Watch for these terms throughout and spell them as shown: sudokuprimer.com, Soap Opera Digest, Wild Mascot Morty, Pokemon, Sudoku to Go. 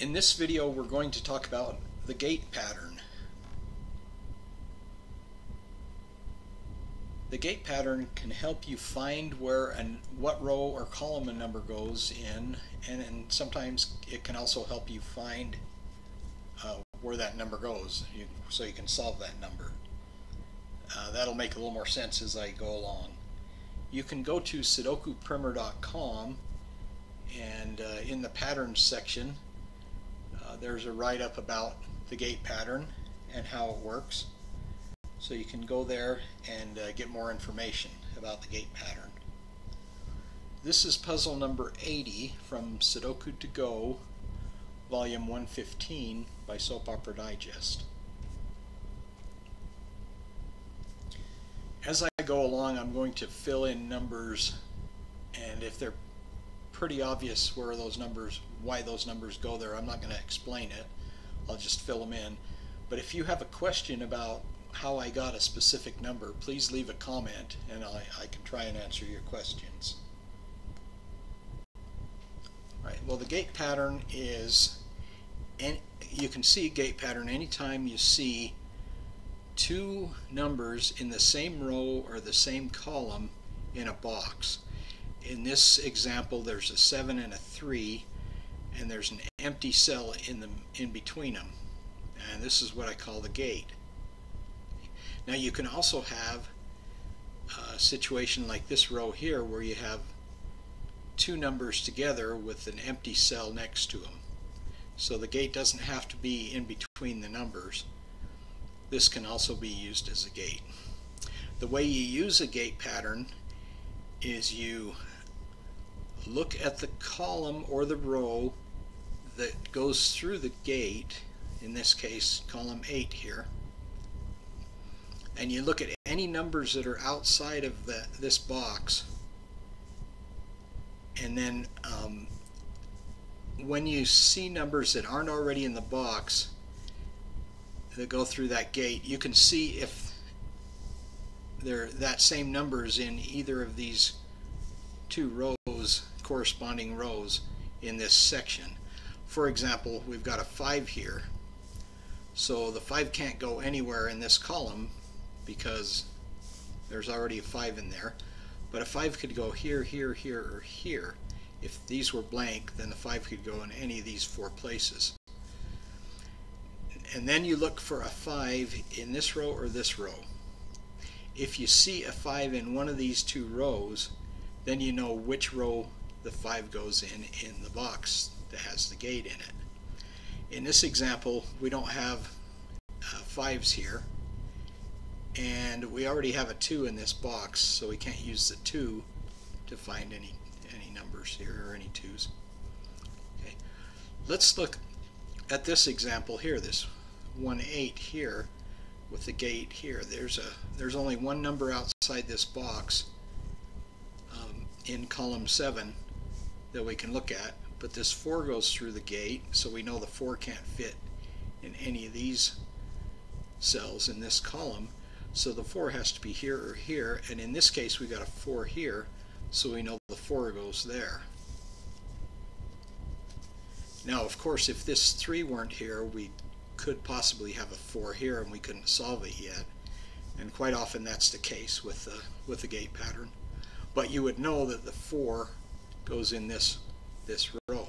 In this video, we're going to talk about the gate pattern. The gate pattern can help you find where and what row or column a number goes in, and sometimes it can also help you find where that number goes, so you can solve that number. That'll make a little more sense as I go along. You can go to sudokuprimer.com, and in the patterns section, there's a write-up about the gate pattern and how it works, so you can go there and get more information about the gate pattern. This is puzzle number 80 from Sudoku to Go, volume 115 by Soap Opera Digest. As I go along, I'm going to fill in numbers, and if they're pretty obvious where those numbers, why those numbers go there, I'm not going to explain it. I'll just fill them in. But if you have a question about how I got a specific number, please leave a comment and I can try and answer your questions. All right, well, the gate pattern is, and you can see gate pattern anytime you see two numbers in the same row or the same column in a box. In this example, there's a 7 and a 3, and there's an empty cell in between them, and this is what I call the gate. Now you can also have a situation like this row here where you have two numbers together with an empty cell next to them. So the gate doesn't have to be in between the numbers. This can also be used as a gate. The way you use a gate pattern is you look at the column or the row that goes through the gate, in this case column 8 here, and you look at any numbers that are outside of this box, and then when you see numbers that aren't already in the box that go through that gate, you can see if that same number is in either of these two rows, corresponding rows in this section. For example, we've got a 5 here, so the 5 can't go anywhere in this column because there's already a 5 in there, but a 5 could go here, here, here, or here. If these were blank, then the 5 could go in any of these four places. And then you look for a 5 in this row or this row. If you see a 5 in one of these two rows, then you know which row the 5 goes in the box that has the gate in it. In this example, we don't have 5s here, and we already have a 2 in this box, so we can't use the 2 to find any numbers here or any 2s. Okay. Let's look at this example here, this 1-8 here, with the gate here. There's only one number outside this box in column 7 that we can look at, but this 4 goes through the gate, so we know the 4 can't fit in any of these cells in this column, so the 4 has to be here or here, and in this case we got a 4 here, so we know the 4 goes there. Now of course, if this 3 weren't here, we could possibly have a 4 here and we couldn't solve it yet, and quite often that's the case with the gate pattern, but you would know that the 4 goes in this row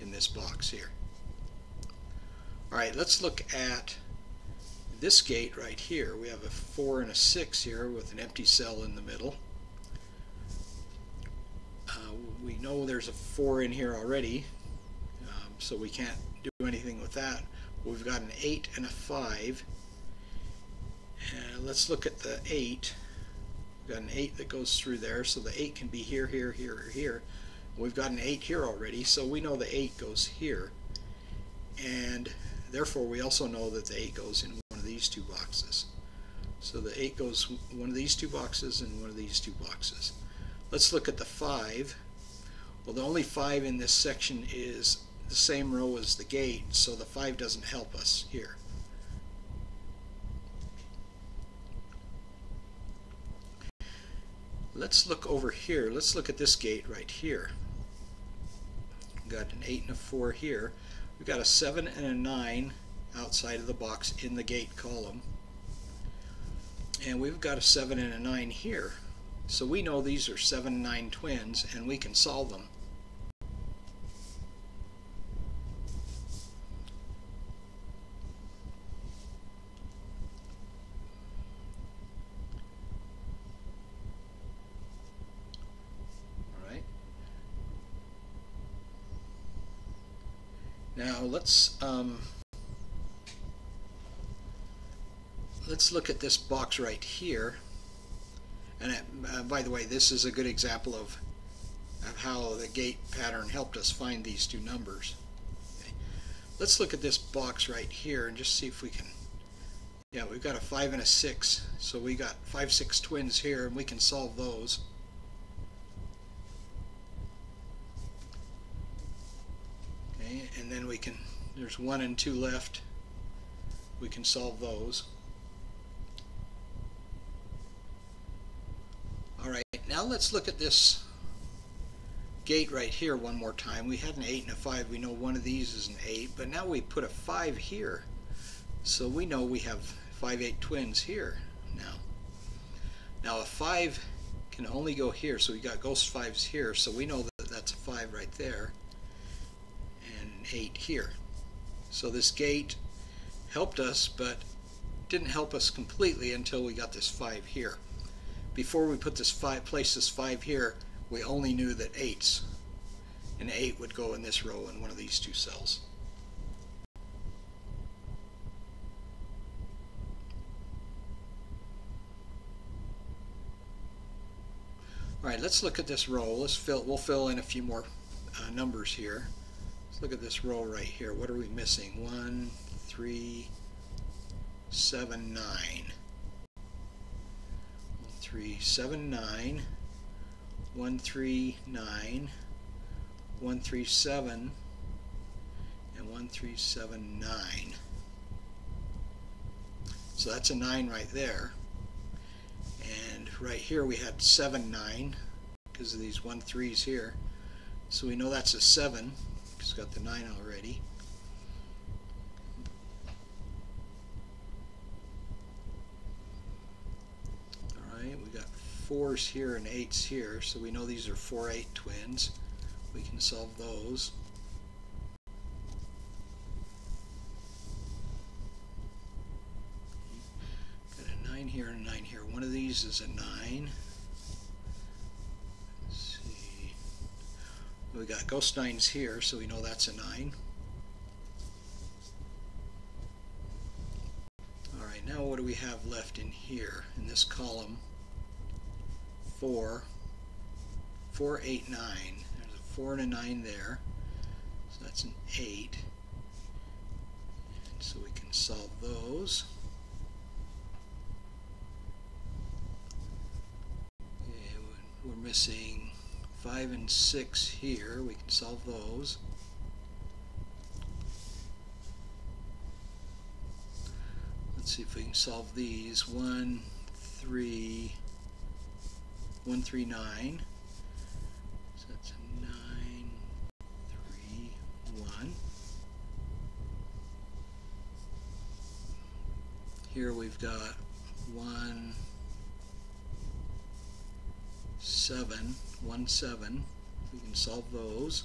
in this box here. Alright, let's look at this gate right here. We have a 4 and a 6 here with an empty cell in the middle. We know there's a 4 in here already, so we can't do anything with that. We've got an 8 and a 5. And let's look at the 8. We've got an 8 that goes through there, so the 8 can be here, here, here, or here. We've got an 8 here already, so we know the 8 goes here. And therefore, we also know that the 8 goes in one of these two boxes. So the 8 goes one of these two boxes and one of these two boxes. Let's look at the 5. Well, the only 5 in this section is the same row as the gate, so the 5 doesn't help us here. Let's look over here. Let's look at this gate right here. We've got an 8 and a 4 here. We've got a 7 and a 9 outside of the box in the gate column. And we've got a 7 and a 9 here. So we know these are 7, 9 twins, and we can solve them. Now let's look at this box right here, and by the way, this is a good example of how the gate pattern helped us find these two numbers. Okay. Let's look at this box right here and just see if we can. Yeah, we've got a 5 and a 6, so we got 5, 6 twins here, and we can solve those. And then we can, there's 1 and 2 left, we can solve those. Alright, now let's look at this gate right here one more time. We had an 8 and a 5, we know one of these is an 8, but now we put a 5 here. So we know we have 5, 8 twins here now. Now a 5 can only go here, so we got ghost 5s here, so we know that that's a 5 right there. 8 here. So this gate helped us, but didn't help us completely until we got this 5 here. Before we put this 5, place this 5 here, we only knew that 8s, and 8 would go in this row in one of these two cells. Alright, let's look at this row. We'll fill in a few more numbers here. Look at this row right here. What are we missing? 1, 3, 7, 9. 1, 3, 7, 9. 1, 3, 9. 1, 3, 7. And 1, 3, 7, 9. So that's a 9 right there. And right here we had 7, 9 because of these 1, 3s here. So we know that's a 7. It's got the 9 already. Alright, we got 4s here and 8s here, so we know these are 4, 8 twins. We can solve those. Got a 9 here and a 9 here. One of these is a 9. We got ghost 9s here, so we know that's a 9. Alright, now what do we have left in here? In this column, 4, 8, 9. There's a 4 and a 9 there, so that's an 8. And so we can solve those. Okay, we're missing 5 and 6 here, we can solve those. Let's see if we can solve these. 1, 3, 9. So that's a 9, 3, 1. Here we've got 1, 7, 1, 7. We can solve those.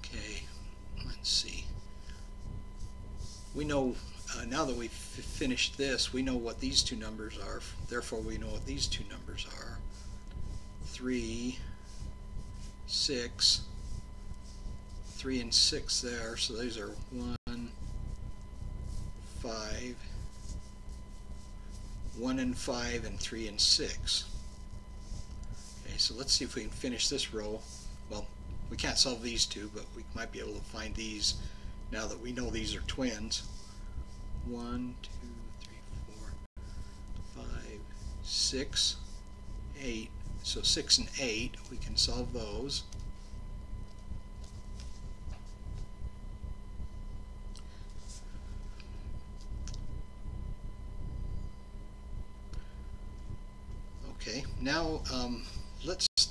Okay, let's see. We know, now that we've finished this, we know what these two numbers are. Therefore, we know what these two numbers are. 3, 6, 3 and 6 there. So these are 1, 5, 1 and 5 and 3 and 6. Okay, so let's see if we can finish this row. Well, we can't solve these two, but we might be able to find these now that we know these are twins. 1, 2, 3, 4, 5, 6, 8. So 6 and 8, we can solve those.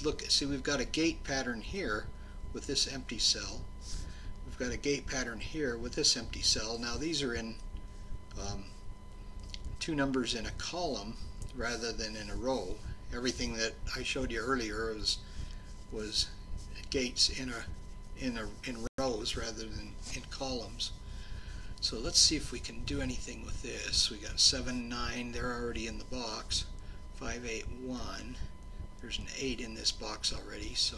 look, see, we've got a gate pattern here with this empty cell. We've got a gate pattern here with this empty cell. Now these are in two numbers in a column rather than in a row. Everything that I showed you earlier was gates in rows rather than in columns. So let's see if we can do anything with this. We got 7, 9. They're already in the box. 5, 8, 1. There's an 8 in this box already, so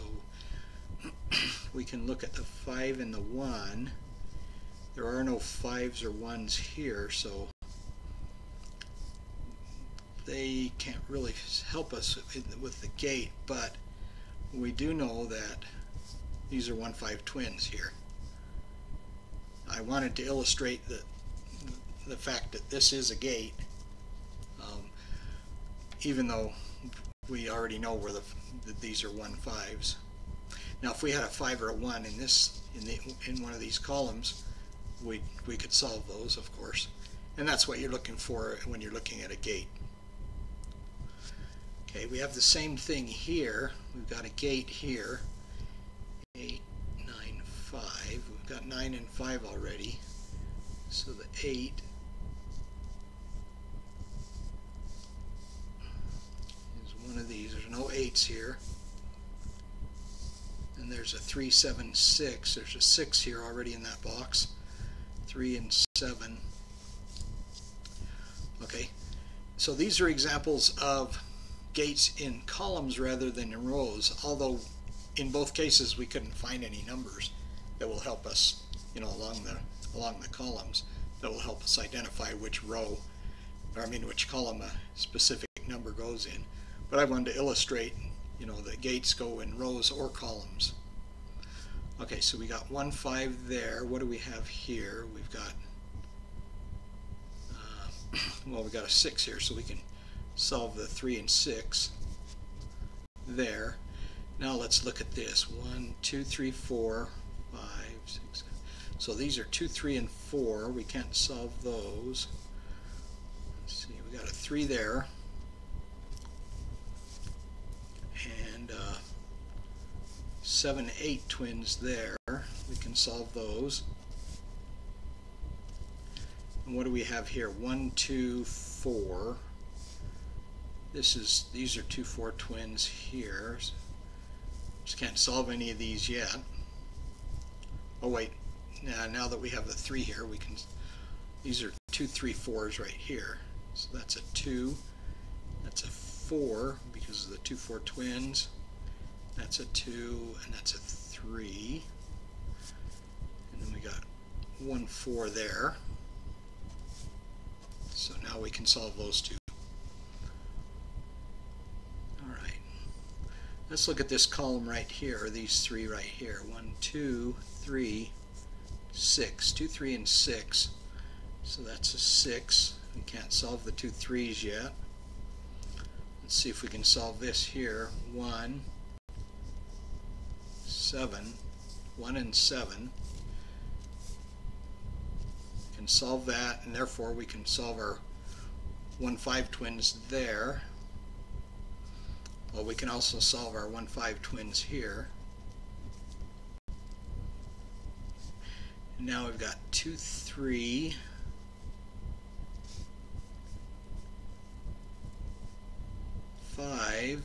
we can look at the 5 and the 1. There are no 5s or 1s here, so they can't really help us with the gate, but we do know that these are 1-5 twins here. I wanted to illustrate the fact that this is a gate, even though we already know where that these are 1-5s. Now, if we had a 5 or a 1 in this in one of these columns, we could solve those, of course, and that's what you're looking for when you're looking at a gate. Okay, we have the same thing here. We've got a gate here. 8, 9, 5. We've got 9 and 5 already. So the 8 is one of these. There's no 8s here. And there's a 3, 7, 6. There's a 6 here already in that box. 3 and 7. Okay, so these are examples of gates in columns rather than in rows, although in both cases we couldn't find any numbers that will help us, you know, along the columns that will help us identify which row, or I mean which column a specific number goes in. But I wanted to illustrate, you know, the gates go in rows or columns. Okay, so we got 1-5 there. What do we have here? We've got well, we got a 6 here, so we can solve the 3 and 6 there. Now let's look at this. 1, 2, 3, 4, 5, 6. So these are 2, 3, and 4. We can't solve those. Let's see, we got a 3 there. And 7, 8 twins there. We can solve those. And what do we have here? 1, 2, 4. These are 2, 4 twins here. Just can't solve any of these yet. Oh wait, now that we have the 3 here, we can. These are 2, 3, 4s right here. So that's a 2. That's a 4 because of the 2, 4 twins. That's a 2 and that's a 3. And then we got 1, 4 there. So now we can solve those two. All right. Let's look at this column right here, or these 3 right here. 1, 2, 3, 6. 2, 3, and 6. So that's a 6. We can't solve the 2 3s yet. Let's see if we can solve this here. 1, 7. 1 and 7. Can solve that, and therefore we can solve our 1-5 twins there. Well, we can also solve our 1-5 twins here. And now we've got 2, 3. Five,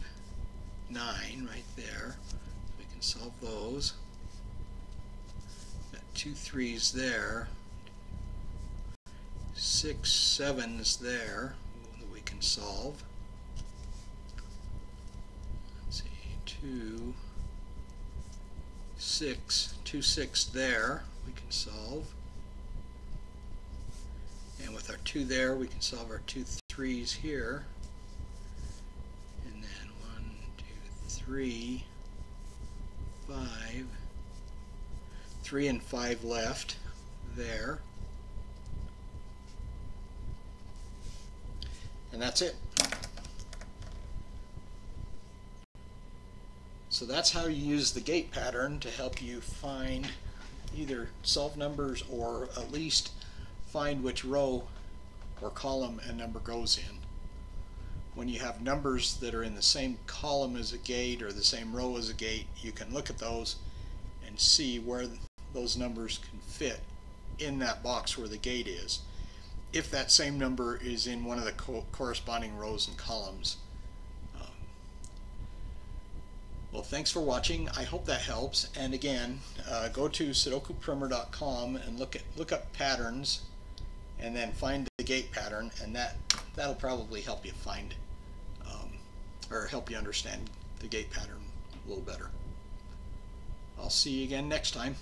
9 right there. We can solve those. Got 2 3s there. 6 7s there that we can solve. Let's see, 2 6 2 6 there we can solve. And with our 2 there, we can solve our 2 3s here. 3, 5, 3 and 5 left there, and that's it. So that's how you use the gate pattern to help you find, either solve numbers or at least find which row or column a number goes in. when you have numbers that are in the same column as a gate or the same row as a gate, you can look at those and see where those numbers can fit in that box where the gate is, if that same number is in one of the corresponding rows and columns. Well, thanks for watching. I hope that helps. And again, go to sudokuprimer.com and look up patterns, and then find the gate pattern, and that'll probably help you find or help you understand the gate pattern a little better. I'll see you again next time.